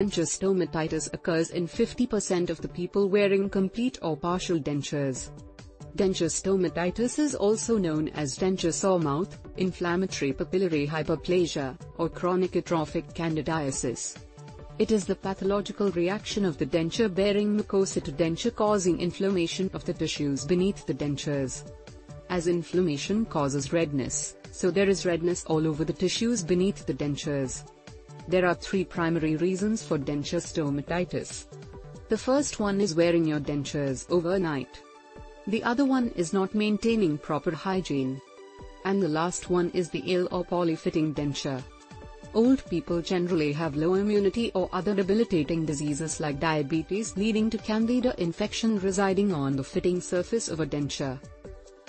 Denture stomatitis occurs in 50% of the people wearing complete or partial dentures. Denture stomatitis is also known as denture sawmouth, inflammatory papillary hyperplasia, or chronic atrophic candidiasis. It is the pathological reaction of the denture-bearing mucosa to denture causing inflammation of the tissues beneath the dentures. As inflammation causes redness, so there is redness all over the tissues beneath the dentures. There are three primary reasons for denture stomatitis. The first one is wearing your dentures overnight. The other one is not maintaining proper hygiene. And the last one is the ill or poorly fitting denture. Old people generally have low immunity or other debilitating diseases like diabetes leading to Candida infection residing on the fitting surface of a denture.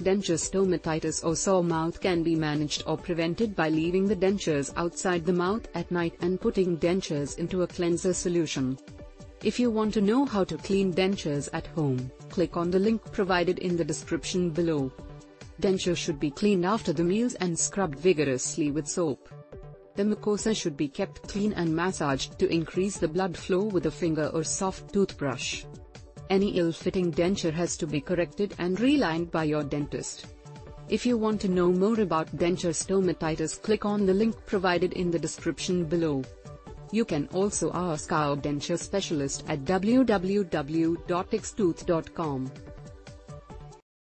Denture stomatitis or sore mouth can be managed or prevented by leaving the dentures outside the mouth at night and putting dentures into a cleanser solution. If you want to know how to clean dentures at home, click on the link provided in the description below. Dentures should be cleaned after the meals and scrubbed vigorously with soap. The mucosa should be kept clean and massaged to increase the blood flow with a finger or soft toothbrush. Any ill-fitting denture has to be corrected and relined by your dentist. If you want to know more about denture stomatitis, click on the link provided in the description below. You can also ask our denture specialist at www.extooth.com.